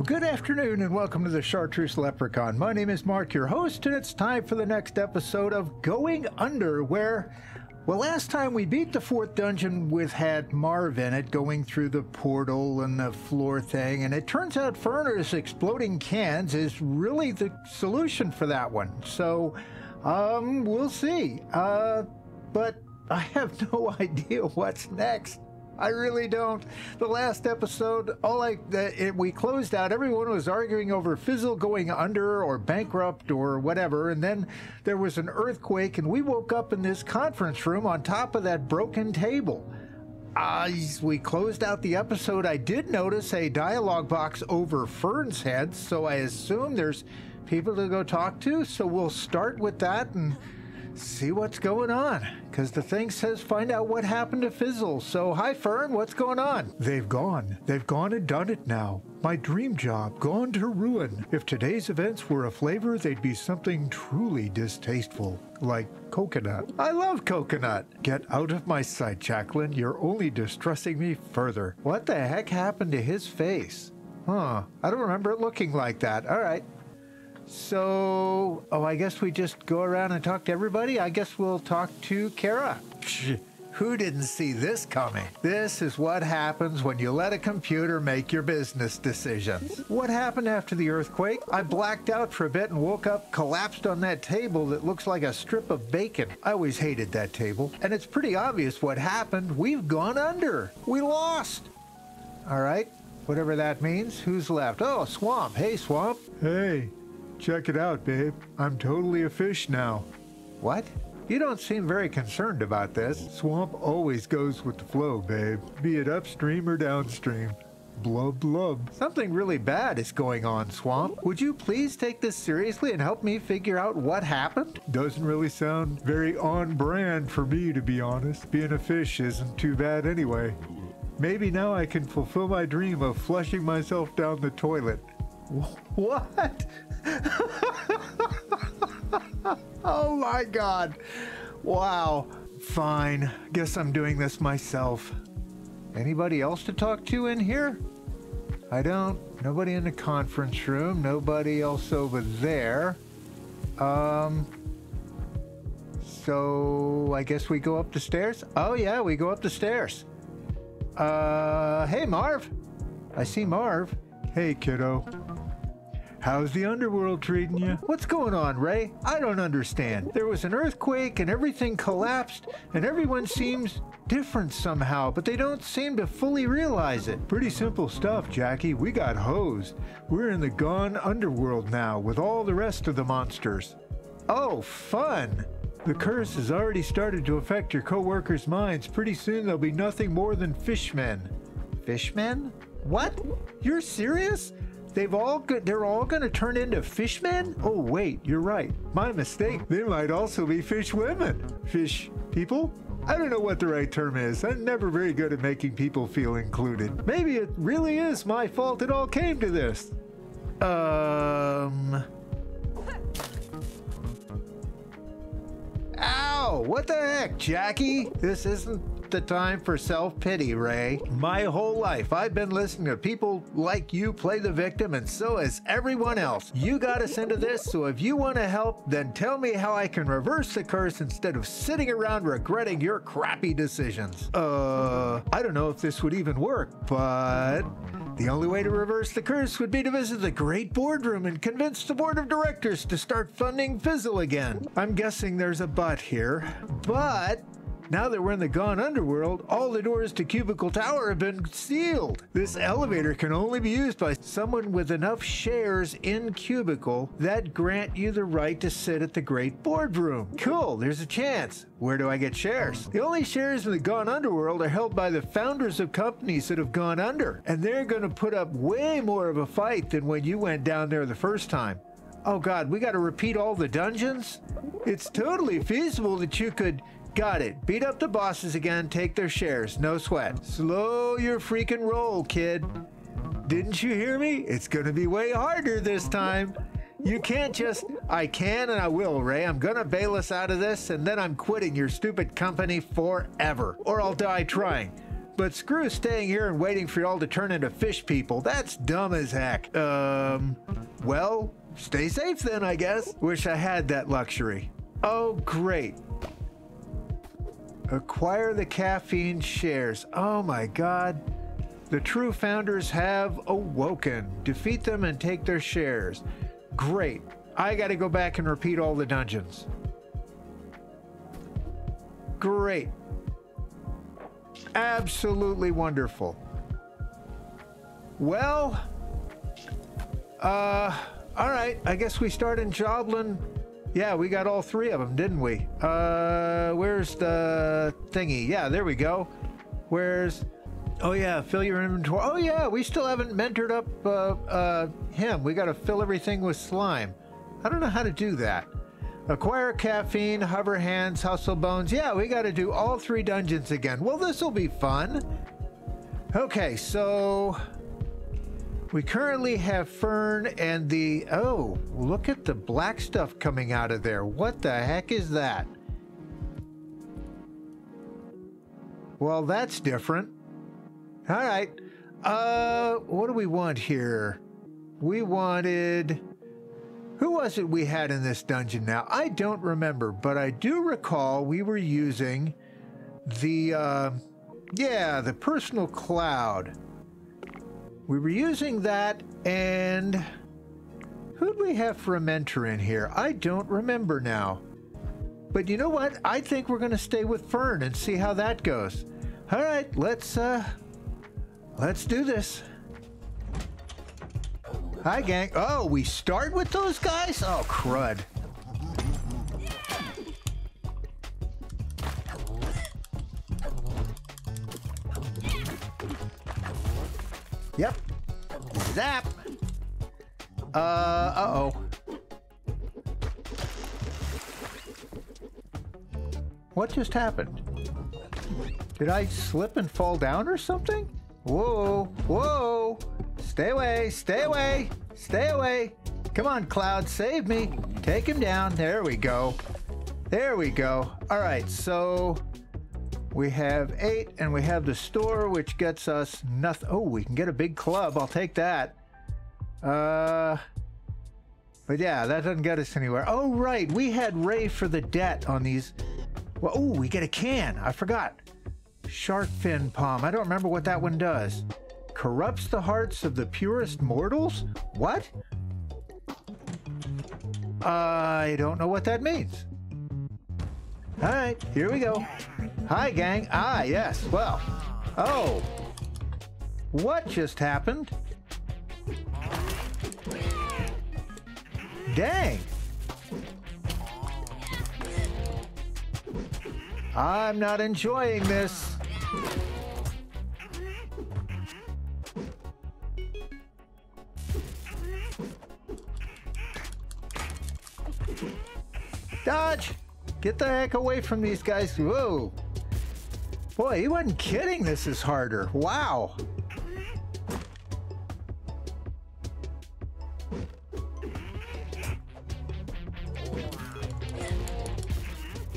Well, good afternoon and welcome to The Chartreuse Leprechaun. My name is Mark, your host, and it's time for the next episode of Going Under, where, well, last time we beat the fourth dungeon with had Marv in it, going through the portal and the floor thing, and it turns out Furnace exploding cans is really the solution for that one. So, we'll see. But I have no idea what's next. I really don't. The last episode, we closed out. Everyone was arguing over Fizzle going under or bankrupt or whatever. And then there was an earthquake, and we woke up in this conference room on top of that broken table. As we closed out the episode, I did notice a dialogue box over Fern's head, so I assume there's people to go talk to. So we'll start with that and see what's going on, because the thing says find out what happened to Fizzle. So hi Fern, what's going on? They've gone and done it now. My dream job gone to ruin. If today's events were a flavor, they'd be something truly distasteful, like coconut. I love coconut. Get out of my sight, Jacqueline. You're only distressing me further. What the heck happened to his face? Huh, I don't remember it looking like that. All right. So, I guess we just go around and talk to everybody. I guess we'll talk to Kara. Psh, who didn't see this coming? This is what happens when you let a computer make your business decisions. What happened after the earthquake? I blacked out for a bit and woke up collapsed on that table that looks like a strip of bacon. I always hated that table. And it's pretty obvious what happened. We've gone under. We lost. All right, whatever that means. Who's left? Oh, Swamp. Hey, Swamp. Hey. Check it out, babe. I'm totally a fish now. What? You don't seem very concerned about this. Swamp always goes with the flow, babe. Be it upstream or downstream. Blub, blub. Something really bad is going on, Swamp. Would you please take this seriously and help me figure out what happened? Doesn't really sound very on brand for me, to be honest. Being a fish isn't too bad anyway. Maybe now I can fulfill my dream of flushing myself down the toilet. What? Oh my God. Wow. Fine. Guess I'm doing this myself. Anybody else to talk to in here? Nobody in the conference room. Nobody else over there. So I guess we go up the stairs. Oh yeah, we go up the stairs. Hey Marv. I see Marv. Hey kiddo. How's the underworld treating you? What's going on, Ray? I don't understand. There was an earthquake and everything collapsed and everyone seems different somehow, but they don't seem to fully realize it. Pretty simple stuff, Jackie. We got hosed. We're in the Gone Underworld now with all the rest of the monsters. Oh, fun. The curse has already started to affect your co-workers' minds. Pretty soon they'll be nothing more than fishmen. Fishmen? What? You're serious? They're all going to turn into fishmen? Oh, wait, you're right. My mistake. They might also be fish women. Fish people? I don't know what the right term is. I'm never very good at making people feel included. Maybe it really is my fault it all came to this. Ow! What the heck, Jackie? This isn't the time for self-pity, Ray. My whole life, I've been listening to people like you play the victim, and so is everyone else. You got us into this, so if you want to help, then tell me how I can reverse the curse instead of sitting around regretting your crappy decisions. I don't know if this would even work, but the only way to reverse the curse would be to visit the great boardroom and convince the board of directors to start funding Fizzle again. I'm guessing there's a but here, but now that we're in the Gone Underworld, all the doors to Cubicle Tower have been sealed. This elevator can only be used by someone with enough shares in Cubicle that grant you the right to sit at the Great Boardroom. Cool, there's a chance. Where do I get shares? The only shares in the Gone Underworld are held by the founders of companies that have gone under, and they're gonna put up way more of a fight than when you went down there the first time. Oh God, we gotta repeat all the dungeons? It's totally feasible that you could. Got it. Beat up the bosses again, take their shares. No sweat. Slow your freaking roll, kid. Didn't you hear me? It's gonna be way harder this time. You can't just, I can and I will, Ray. I'm gonna bail us out of this, and then I'm quitting your stupid company forever. Or I'll die trying. But screw staying here and waiting for y'all to turn into fish people. That's dumb as heck. Well, stay safe then, I guess. Wish I had that luxury. Oh, great. Acquire the caffeine shares. Oh my God. The true founders have awoken. Defeat them and take their shares. Great. I gotta go back and repeat all the dungeons. Great. Absolutely wonderful. Well, all right. I guess we start in Joblin. Yeah, we got all three of them, didn't we? Where's the thingy? Yeah, there we go. Where's... Oh, yeah, fill your inventory. Oh, yeah, we still haven't mentored up him. We got to fill everything with slime. I don't know how to do that. Acquire caffeine, hover hands, hustle bones. Yeah, we got to do all three dungeons again. Well, this will be fun. Okay, so... We currently have Fern and the... Oh, look at the black stuff coming out of there. What the heck is that? Well, that's different. All right. What do we want here? We wanted... Who was it we had in this dungeon now? I don't remember, but I do recall we were using the... yeah, the personal cloud. We were using that, and who'd we have for a mentor in here? I don't remember now. But you know what? I think we're going to stay with Fern and see how that goes. All right, let's do this. Hi, gang. Oh, we start with those guys? Oh, crud. Yep. Zap. Uh-oh. What just happened? Did I slip and fall down or something? Whoa, whoa. Stay away, stay away, stay away. Come on, Cloud, save me. Take him down. There we go. There we go. All right, so... We have 8, and we have the store, which gets us nothing. Oh, we can get a big club. I'll take that. But yeah, that doesn't get us anywhere. Oh, right. We had Ray for the debt on these. Well, oh, we get a can. I forgot. Shark fin palm. I don't remember what that one does. Corrupts the hearts of the purest mortals? What? I don't know what that means. All right, here we go. Hi, gang. Ah, yes. Well, oh, what just happened? Dang. I'm not enjoying this. Dodge. Get the heck away from these guys. Whoa. Boy, he wasn't kidding. This is harder. Wow.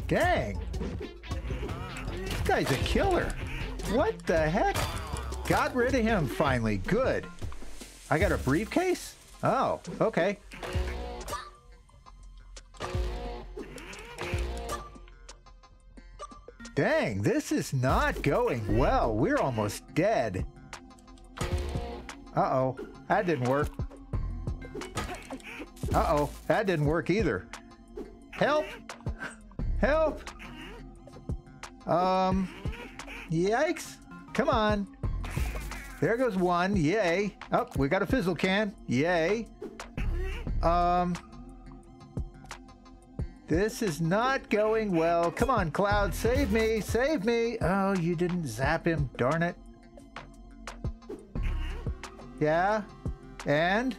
Dang. This guy's a killer. What the heck? Got rid of him finally. Good. I got a briefcase? Oh, okay. Dang, this is not going well. We're almost dead. Uh-oh, that didn't work. Uh-oh, that didn't work either. Help! Help! Yikes! Come on. There goes one. Yay. Oh, we got a fizzle can. Yay. This is not going well. Come on, Cloud, save me, save me. Oh, you didn't zap him, darn it. Yeah, and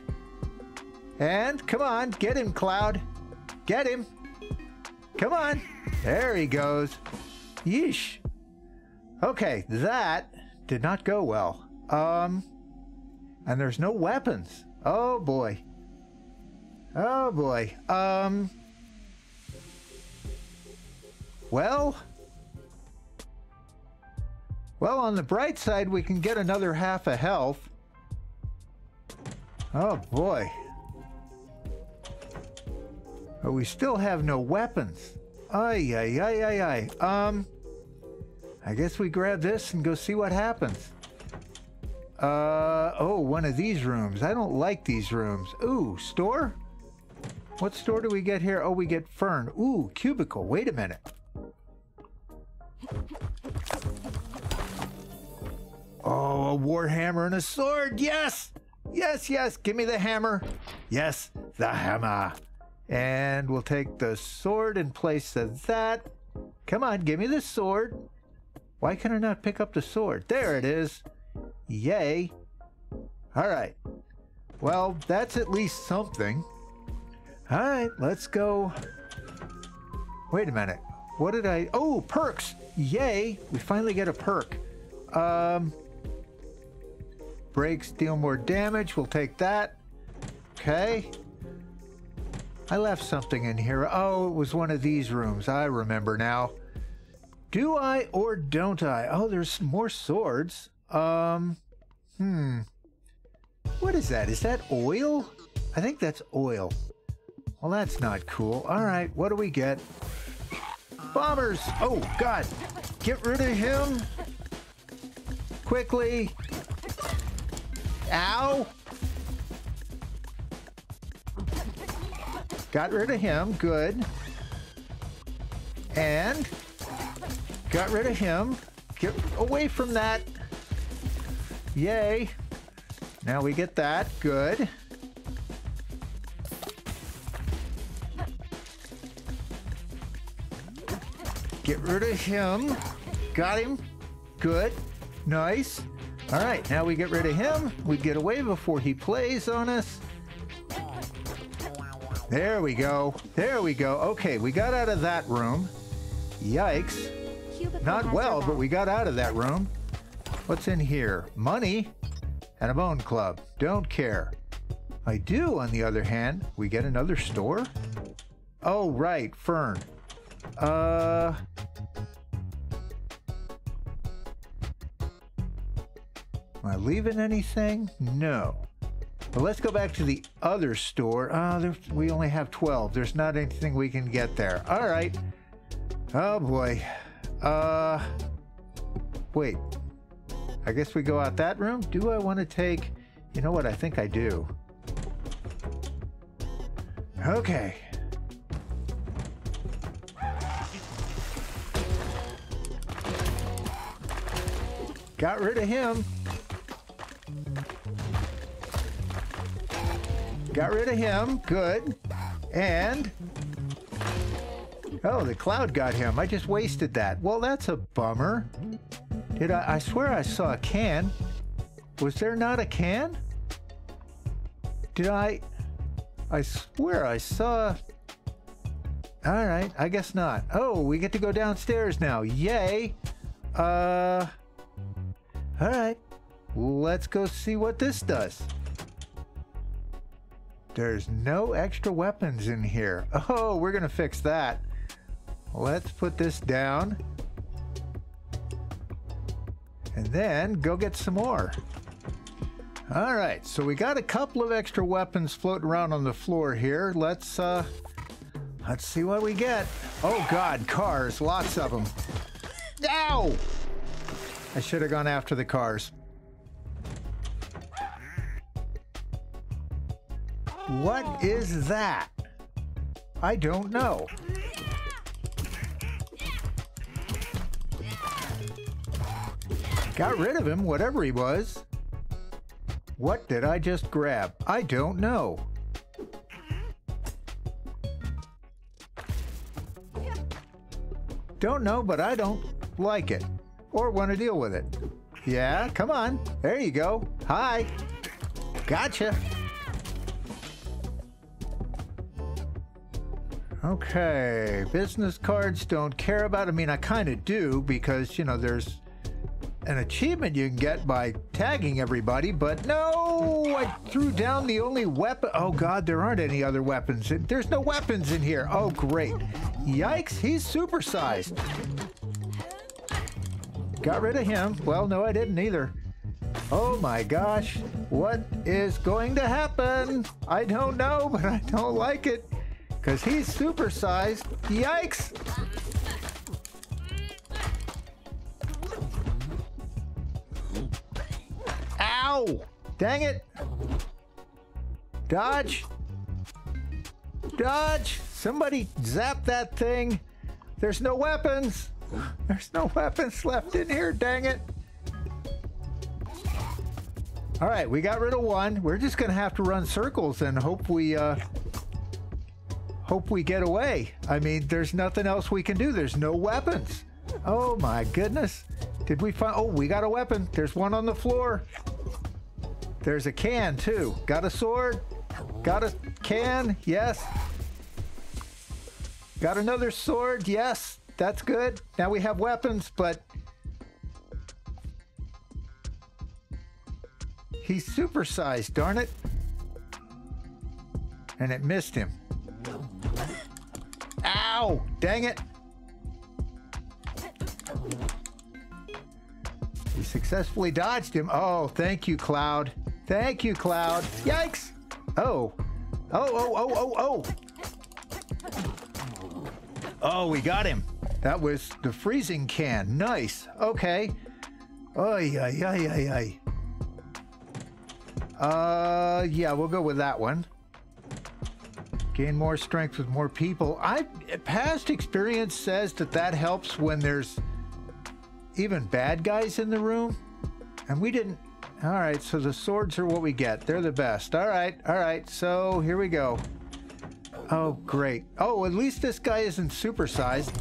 come on, get him, Cloud. Get him. Come on. There he goes. Yeesh. Okay, that did not go well. And there's no weapons. Oh, boy. Oh, boy. Well, Well, on the bright side, we can get another half a health. Oh boy. But we still have no weapons. Ay, ay, ay, ay, ay. I guess we grab this and go see what happens. Oh, one of these rooms. I don't like these rooms. Ooh, store? What store do we get here? Oh, we get Fern. Ooh, cubicle. Wait a minute. Oh, a warhammer and a sword. Yes! Yes, yes. Give me the hammer. Yes, the hammer. And we'll take the sword in place of that. Come on, give me the sword. Why can I not pick up the sword? There it is. Yay. All right. Well, that's at least something. All right, let's go. Wait a minute. What did I... Oh, perks. Yay. We finally get a perk. Breaks deal more damage. We'll take that. Okay. I left something in here. Oh, it was one of these rooms. I remember now. Do I or don't I? Oh, there's more swords. What is that? Is that oil? I think that's oil. Well, that's not cool. All right, what do we get? Bombers! Oh, God! Get rid of him! Quickly! Ow! Got rid of him. Good. And... got rid of him. Get away from that. Yay. Now we get that. Good. Get rid of him. Got him. Good. Nice. All right. Now we get rid of him. We get away before he plays on us. There we go. There we go. Okay. We got out of that room. Yikes. Not well, but we got out of that room. What's in here? Money and a bone club. Don't care. I do, on the other hand. We get another store? Oh, right. Fern. Am I leaving anything? No. But let's go back to the other store. We only have 12. There's not anything we can get there. All right. Oh, boy. Wait, I guess we go out that room. Do I want to take, you know what? I think I do. Okay. Got rid of him. Got rid of him. Good. And... oh, the cloud got him. I just wasted that. Well, that's a bummer. Did I swear I saw a can. Was there not a can? Did I swear I saw... all right, I guess not. Oh, we get to go downstairs now. Yay. All right. Let's go see what this does. There's no extra weapons in here. Oh, we're going to fix that. Let's put this down. And then go get some more. All right, so we got a couple of extra weapons floating around on the floor here. Let's see what we get. Oh God, cars, lots of them. Ow! I should have gone after the cars. What is that? I don't know. Got rid of him, whatever he was. What did I just grab? I don't know. Don't know, but I don't like it. Or want to deal with it. Yeah, come on. There you go. Hi. Gotcha. Okay. Business cards, don't care about. I mean, I kind of do because, you know, there's... an achievement you can get by tagging everybody, but no, I threw down the only weapon. Oh God, there aren't any other weapons. There's no weapons in here. Oh great. Yikes, he's supersized. Got rid of him. Well, no, I didn't either. Oh my gosh, what is going to happen? I don't know, but I don't like it, because he's supersized. Yikes! Ow! Dang it! Dodge! Dodge! Somebody zap that thing! There's no weapons! There's no weapons left in here, dang it! Alright, we got rid of one. We're just gonna have to run circles and hope we get away. I mean, there's nothing else we can do. There's no weapons. Oh my goodness. Did we find... Oh, we got a weapon. There's one on the floor. There's a can, too. Got a sword. Got a can. Yes. Got another sword. Yes. That's good. Now we have weapons, but... He's supersized, darn it. And it missed him. Ow! Dang it! He successfully dodged him. Oh, thank you, Cloud. Thank you, Cloud. Yikes! Oh. Oh, oh, oh, oh, oh! Oh, we got him. That was the freezing can. Nice. Okay. Ay, ay, ay, ay, ay. Yeah, we'll go with that one. Gain more strength with more people. Past experience says that that helps when there's even bad guys in the room. And we didn't... All right, so the swords are what we get. They're the best. All right, so here we go. Oh, great. Oh, at least this guy isn't supersized.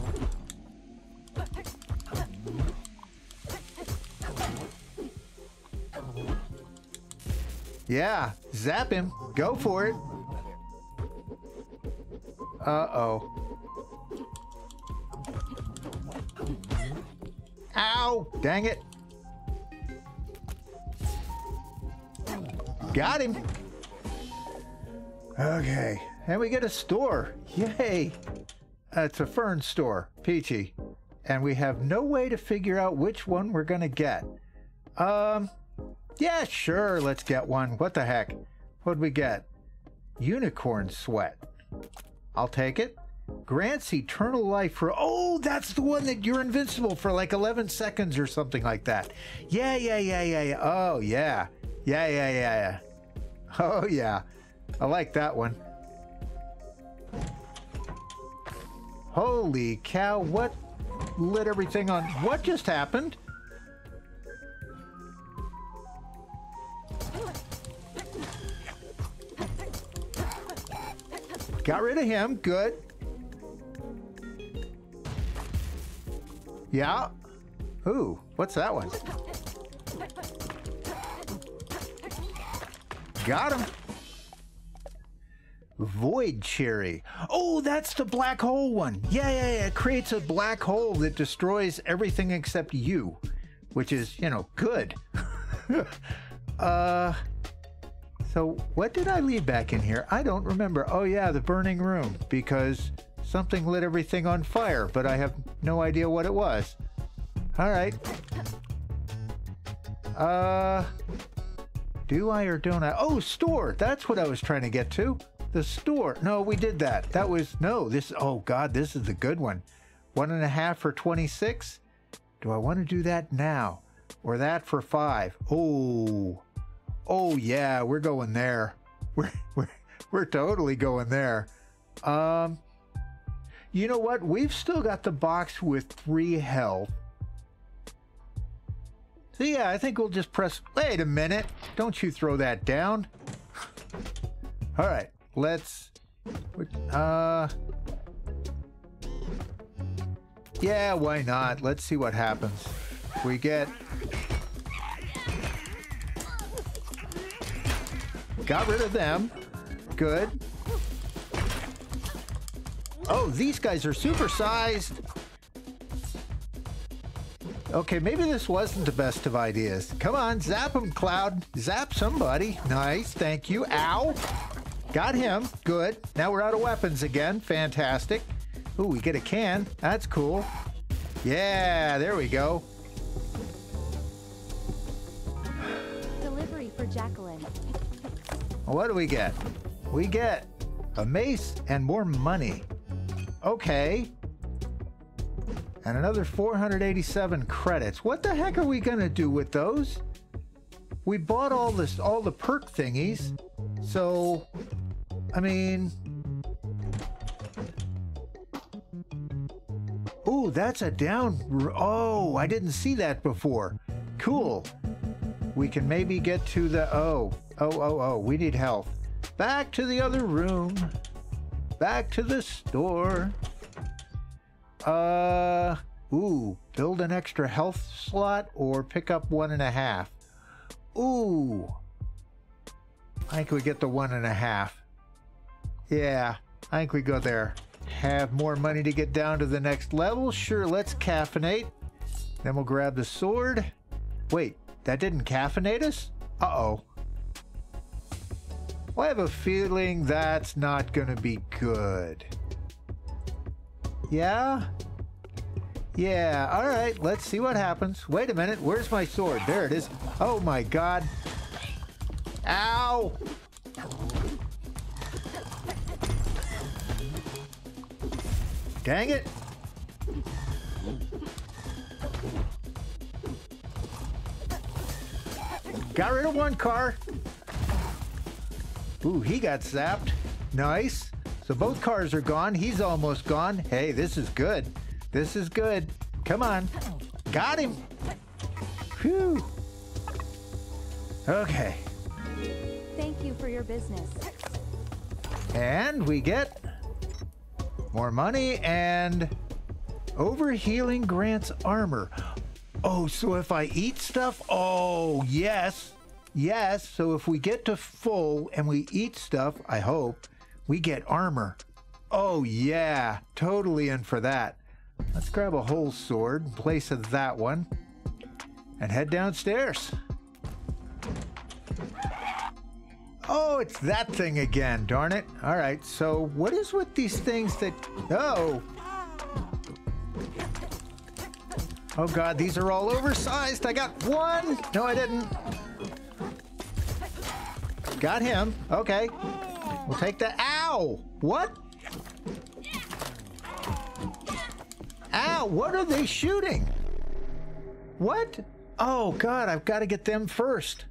Yeah, zap him. Go for it. Uh-oh. Ow! Dang it. Got him. Okay. And we get a store. Yay. It's a fern store. Peachy. And we have no way to figure out which one we're going to get. Yeah, sure, let's get one. What the heck? What'd we get? Unicorn sweat. I'll take it. Grants eternal life for... Oh, that's the one that you're invincible for like 11 seconds or something like that. Yeah, yeah, yeah, yeah, yeah. Oh, yeah. Yeah, yeah, yeah, yeah. Oh, yeah. I like that one. Holy cow, what lit everything on... What just happened? Got rid of him. Good. Yeah. Ooh, what's that one? Got him. Void cherry. Oh, that's the black hole one. Yeah, yeah, yeah. It creates a black hole that destroys everything except you, which is, you know, good. So what did I leave back in here? I don't remember. Oh yeah, the burning room, because something lit everything on fire, but I have no idea what it was. All right. Do I or don't I? Oh, store. That's what I was trying to get to. The store. No, we did that. That was, no, this, oh God, this is the good one. 1.5 for 26. Do I want to do that now? Or that for 5? Oh. Oh yeah, we're going there. We're totally going there. You know what? We've still got the box with 3 health. So yeah, I think we'll just press... Wait a minute. Don't you throw that down. All right, let's... Yeah, why not? Let's see what happens. We get... Got rid of them. Good. Oh, these guys are supersized. Okay, maybe this wasn't the best of ideas. Come on, zap him, Cloud. Zap somebody. Nice, thank you. Ow. Got him. Good. Now we're out of weapons again. Fantastic. Ooh, we get a can. That's cool. Yeah, there we go. Jacqueline. What do we get? We get a mace and more money. Okay. And another 487 credits. What the heck are we gonna do with those? We bought all the perk thingies. So, I mean, ooh, that's a down. Oh, I didn't see that before. Cool. We can maybe get to the, oh, we need health. Back to the other room. Back to the store. Ooh, build an extra health slot or pick up 1.5. Ooh. I think we get the 1.5. Yeah, I think we go there. Have more money to get down to the next level. Sure, let's caffeinate. Then we'll grab the sword. Wait, that didn't caffeinate us? Uh-oh. Well, I have a feeling that's not gonna be good. Yeah? Yeah, all right, let's see what happens. Wait a minute, where's my sword? There it is. Oh my God. Ow! Dang it! Got rid of one car. Ooh, he got zapped. Nice. So both cars are gone. He's almost gone. Hey, this is good. This is good. Come on. Got him. Phew. Okay. Thank you for your business. And we get more money and overhealing grants armor. Oh, so if I eat stuff? Oh, yes. Yes. So if we get to full and we eat stuff, I hope, we get armor. Oh yeah, totally in for that. Let's grab a whole sword in place of that one and head downstairs. Oh, it's that thing again, darn it. All right, so what is with these things that, oh. Oh God, these are all oversized. I got one. No, I didn't. Got him, okay. We'll take the, ow! What? Ow, what are they shooting? What? Oh God, I've got to get them first.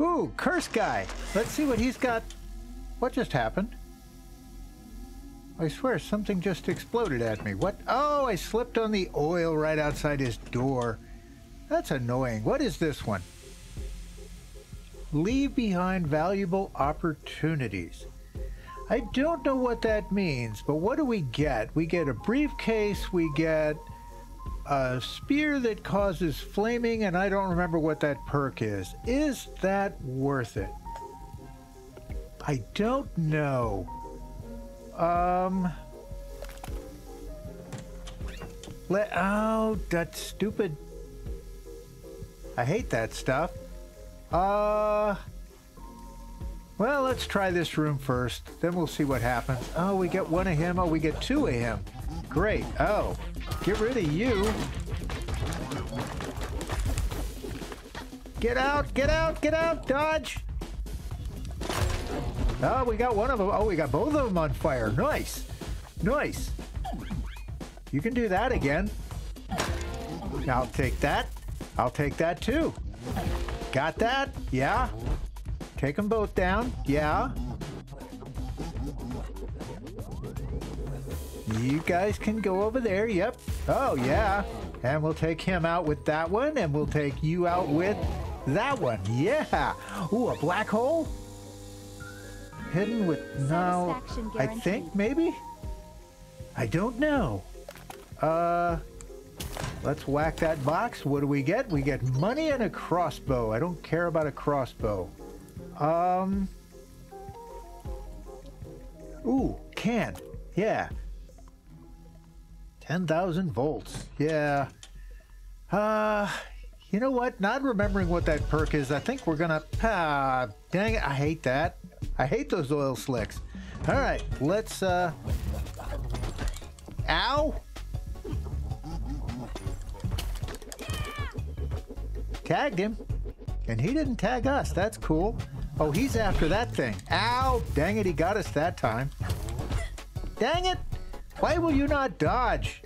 Ooh, curse guy. Let's see what he's got. What just happened? I swear something just exploded at me. What? Oh, I slipped on the oil right outside his door. That's annoying. What is this one? Leave behind valuable opportunities. I don't know what that means, but what do we get? We get a briefcase, we get a spear that causes flaming, and I don't remember what that perk is. Is that worth it? I don't know. Oh, that's stupid. I hate that stuff. Well, let's try this room first. Then we'll see what happens. Oh, we get one of him. Oh, we get two of him. Great. Oh, get rid of you. Get out, get out, get out. Dodge. Oh, we got one of them. Oh, we got both of them on fire. Nice. Nice. You can do that again. I'll take that. I'll take that too. Got that? Yeah. Take them both down. Yeah. You guys can go over there. Yep. Oh, yeah. And we'll take him out with that one. And we'll take you out with that one. Yeah. Ooh, a black hole? Hidden with... No. I think maybe? I don't know. Let's whack that box. What do we get? We get money and a crossbow. I don't care about a crossbow. Ooh, can. Yeah. 10,000 volts. Yeah. You know what? Not remembering what that perk is. I think we're gonna... dang it. I hate that. I hate those oil slicks. All right. Let's, Ow! Tagged him. And he didn't tag us. That's cool. Oh, he's after that thing. Ow! Dang it, he got us that time. Dang it! Why will you not dodge?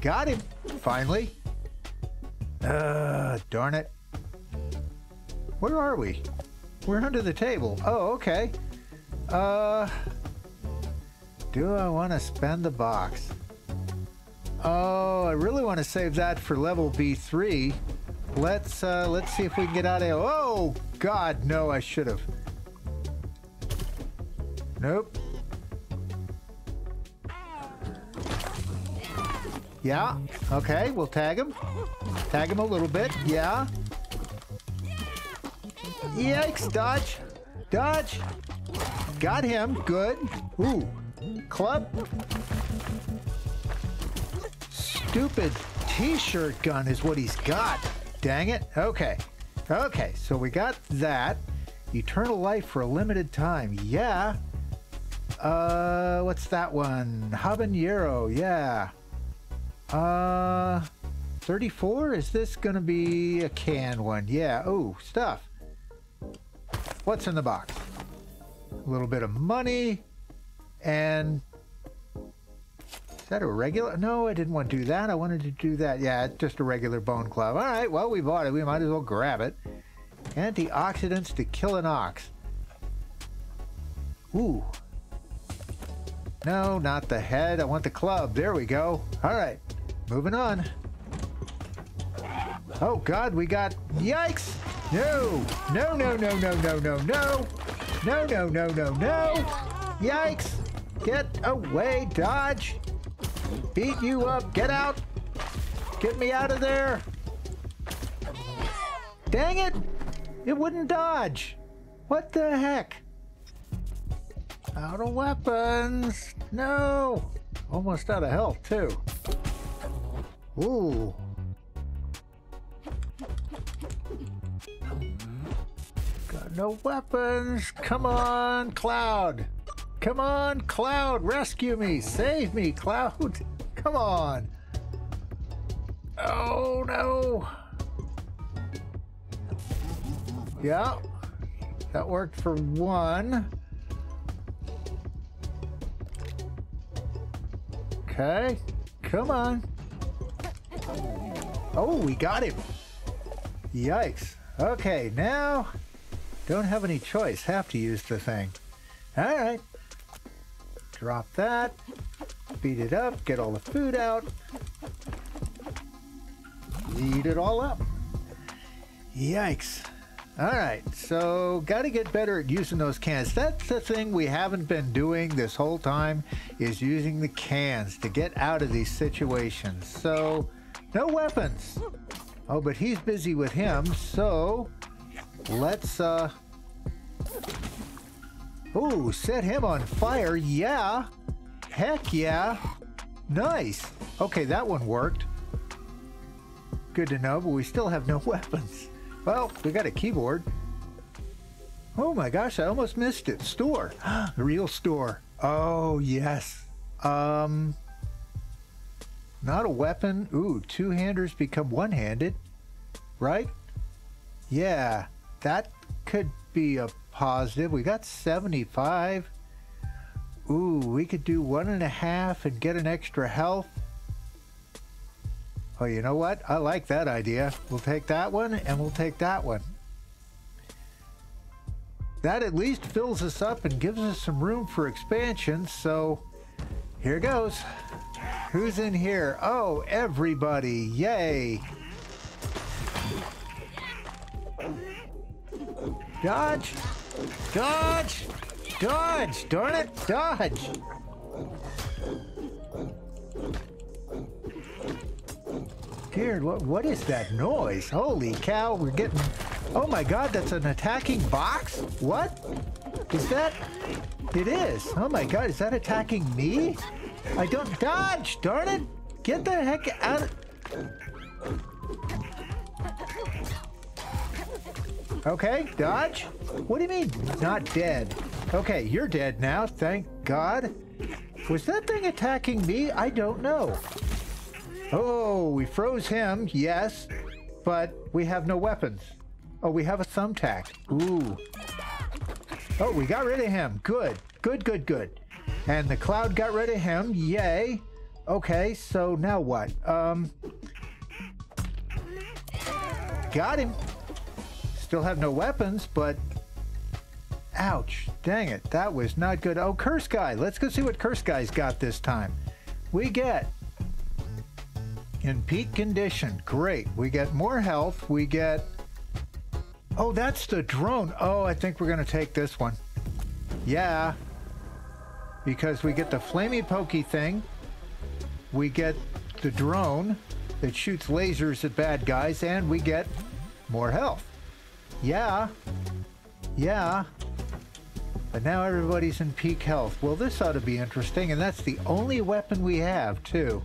Got him, finally. Darn it. Where are we? We're under the table. Oh, okay. Do I want to spend the box? Oh, I really want to save that for level B3. Let's see if we can get out of here. Oh, God, no, I should have. Nope. Yeah, okay, we'll tag him. Tag him a little bit, yeah. Yikes, dodge. Dodge. Got him, good. Ooh, club. Stupid t-shirt gun is what he's got. Dang it, okay. Okay, so we got that. Eternal life for a limited time, yeah. What's that one? Habanero, yeah. 34? Is this gonna be a canned one? Yeah, ooh, stuff. What's in the box? A little bit of money, and is that a regular? No, I didn't want to do that. I wanted to do that. Yeah, it's just a regular bone club. All right, well, we bought it. We might as well grab it. Antioxidants to kill an ox. Ooh. No, not the head. I want the club. There we go. All right, moving on. Oh, God, we got... Yikes! No! No, no, no, no, no, no, no! No, no, no, no, no! Yikes! Get away, dodge! Beat you up! Get out! Get me out of there! Dang it! It wouldn't dodge! What the heck? Out of weapons! No! Almost out of health, too. Ooh! Got no weapons. Come on, Cloud. Come on, Cloud. Rescue me. Save me, Cloud. Come on. Oh, no. Yeah. That worked for one. Okay. Come on. Oh, we got him. Yikes. Okay, now don't have any choice. Have to use the thing. All right. Drop that. Beat it up. Get all the food out. Eat it all up. Yikes. All right. So got to get better at using those cans. That's the thing we haven't been doing this whole time is using the cans to get out of these situations. So no weapons. Oh, but he's busy with him, so let's, ooh, set him on fire, yeah! Heck yeah! Nice! Okay, that one worked. Good to know, but we still have no weapons. Well, we got a keyboard. Oh my gosh, I almost missed it. Store! Real store. Oh, yes. Not a weapon. Ooh, two-handers become one-handed, right? Yeah, that could be a positive. We got 75. Ooh, we could do 1.5 and get an extra health. Oh, you know what? I like that idea. We'll take that one, and we'll take that one. That at least fills us up and gives us some room for expansion, so here goes. Who's in here? Oh, everybody. Yay. Dodge. Dodge. Dodge. Darn it. Dodge. Dear, what is that noise? Holy cow. We're getting... Oh, my God. That's an attacking box? What? Is that... It is. Oh, my God. Is that attacking me? I don't dodge, darn it! Get the heck out of... Okay, dodge? What do you mean, not dead? Okay, you're dead now, thank God. Was that thing attacking me? I don't know. Oh, we froze him, yes, but we have no weapons. Oh, we have a thumbtack. Ooh. Oh, we got rid of him. Good. Good, good, good. And the cloud got rid of him. Yay. Okay, so now what? Got him. Still have no weapons, but... Ouch. Dang it. That was not good. Oh, Curse Guy. Let's go see what Curse Guy's got this time. We get... In peak condition. Great. We get more health. We get... Oh, that's the drone. Oh, I think we're going to take this one. Yeah. Because we get the flamey pokey thing. We get the drone that shoots lasers at bad guys. And we get more health. Yeah. Yeah. But now everybody's in peak health. Well, this ought to be interesting. And that's the only weapon we have, too.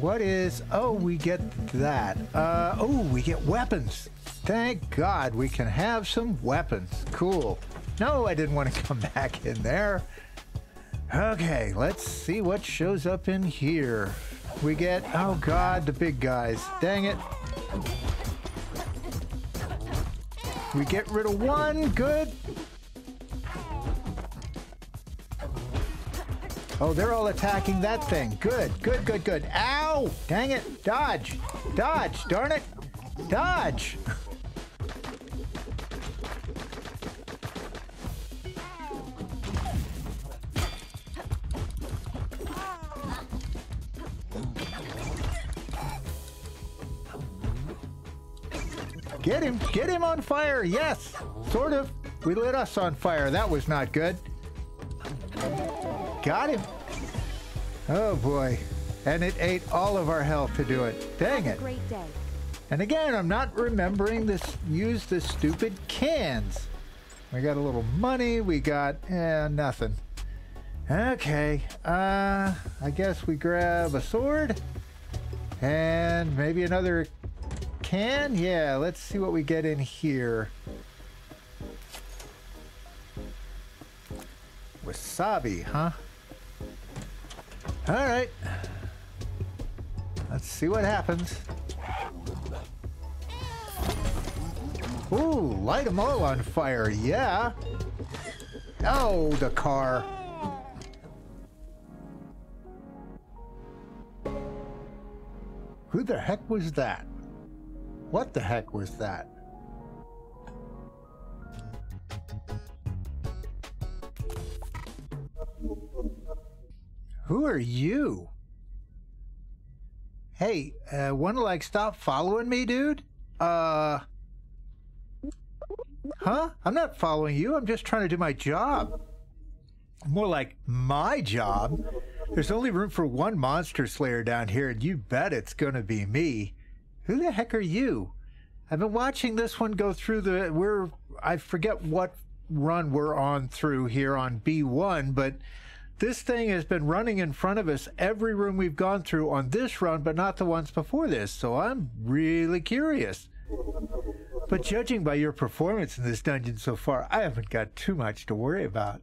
What is... Oh, we get that. Oh, we get weapons. Thank God we can have some weapons. Cool. No, I didn't want to come back in there. Okay, let's see what shows up in here. We get... Oh, God, the big guys. Dang it. We get rid of one. Good. Oh, they're all attacking that thing. Good, good, good, good. Ow! Dang it. Dodge. Dodge. Darn it. Dodge. Get him. Get him on fire. Yes. Sort of. We lit us on fire. That was not good. Got him. Oh boy. And it ate all of our health to do it. Dang it. Great day. And again, I'm not remembering this. Use the stupid cans. We got a little money. We got nothing. Okay. I guess we grab a sword. And maybe another can. Yeah, let's see what we get in here. Wasabi, huh? All right, let's see what happens. Ooh, light them all on fire, yeah. Oh, the car. Who the heck was that? What the heck was that? Who are you? Hey, wanna like stop following me, dude? Huh? I'm not following you. I'm just trying to do my job. More like my job. There's only room for one monster slayer down here, and you bet it's gonna be me. Who the heck are you? I've been watching this one go through the... I forget what run we're on through here on B1, but... This thing has been running in front of us every room we've gone through on this run, but not the ones before this, so I'm really curious. But judging by your performance in this dungeon so far, I haven't got too much to worry about.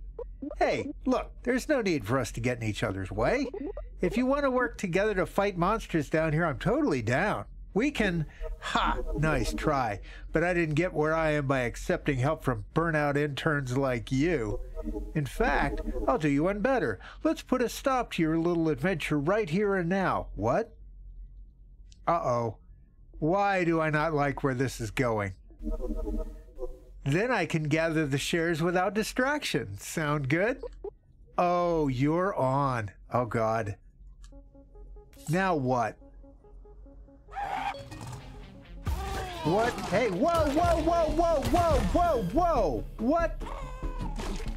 Hey, look, there's no need for us to get in each other's way. If you want to work together to fight monsters down here, I'm totally down. We can... Ha! Nice try. But I didn't get where I am by accepting help from burnout interns like you. In fact, I'll do you one better. Let's put a stop to your little adventure right here and now. What? Uh-oh. Why do I not like where this is going? Then I can gather the shares without distraction. Sound good? Oh, you're on. Oh, God. Now what? What? Hey, whoa, whoa, whoa, whoa, whoa, whoa, whoa! What?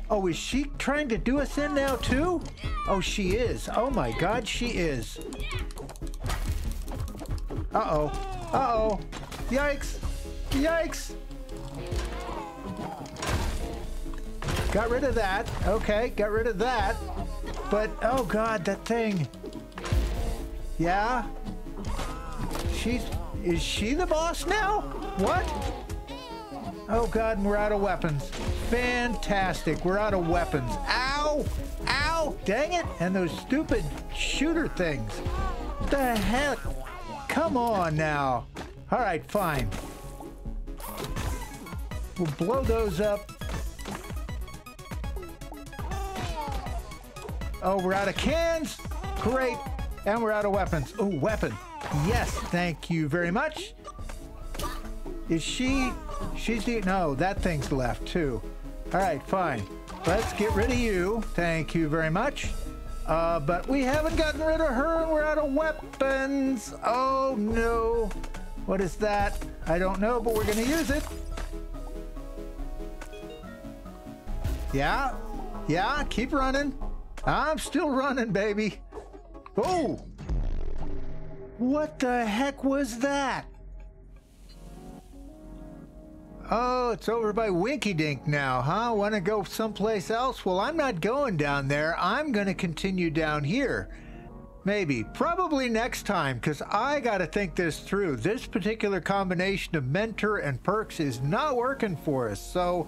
Oh, is she trying to do us in now, too? Oh, she is. Oh, my God, she is. Uh-oh. Uh-oh. Yikes. Yikes. Got rid of that. Okay, got rid of that. But, oh, God, that thing. Yeah? Is she the boss now? What? Oh, God, and we're out of weapons. Fantastic. We're out of weapons. Ow! Ow! Dang it! And those stupid shooter things. What the heck? Come on now. All right, fine. We'll blow those up. Oh, we're out of cans. Great. And we're out of weapons. Oh, weapon. Yes, thank you very much. Is she... She's the... No, that thing's left, too. All right, fine. Let's get rid of you. Thank you very much. But we haven't gotten rid of her, and we're out of weapons. Oh, no. What is that? I don't know, but we're going to use it. Yeah. Yeah, keep running. I'm still running, baby. Oh! What the heck was that? Oh, it's over by Winky Dink now, huh? Want to go someplace else? Well, I'm not going down there. I'm going to continue down here. Maybe. Probably next time, because I got to think this through. This particular combination of mentor and perks is not working for us, so...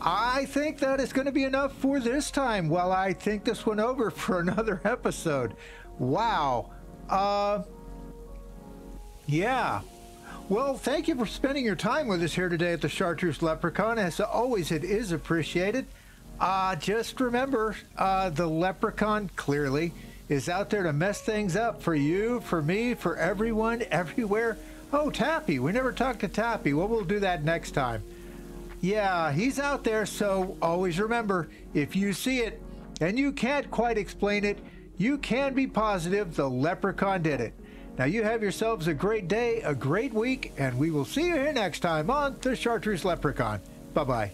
I think that is going to be enough for this time while I think this one over for another episode. Wow. Yeah. Well, thank you for spending your time with us here today at the Chartreuse Leprechaun. As always, it is appreciated. Just remember, the Leprechaun clearly is out there to mess things up for you, for me, for everyone, everywhere. Oh, Tappy. We never talked to Tappy. Well, we'll do that next time. Yeah, he's out there, so always remember, if you see it and you can't quite explain it, you can be positive the Leprechaun did it. Now you have yourselves a great day, a great week, and we will see you here next time on The Chartreuse Leprechaun. Bye-bye.